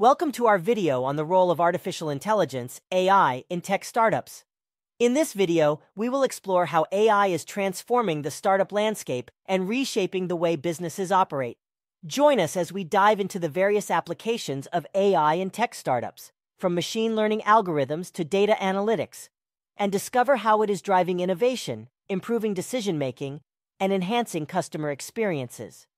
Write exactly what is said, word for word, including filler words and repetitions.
Welcome to our video on the role of artificial intelligence, A I, in tech startups. In this video, we will explore how A I is transforming the startup landscape and reshaping the way businesses operate. Join us as we dive into the various applications of A I in tech startups, from machine learning algorithms to data analytics, and discover how it is driving innovation, improving decision-making, and enhancing customer experiences.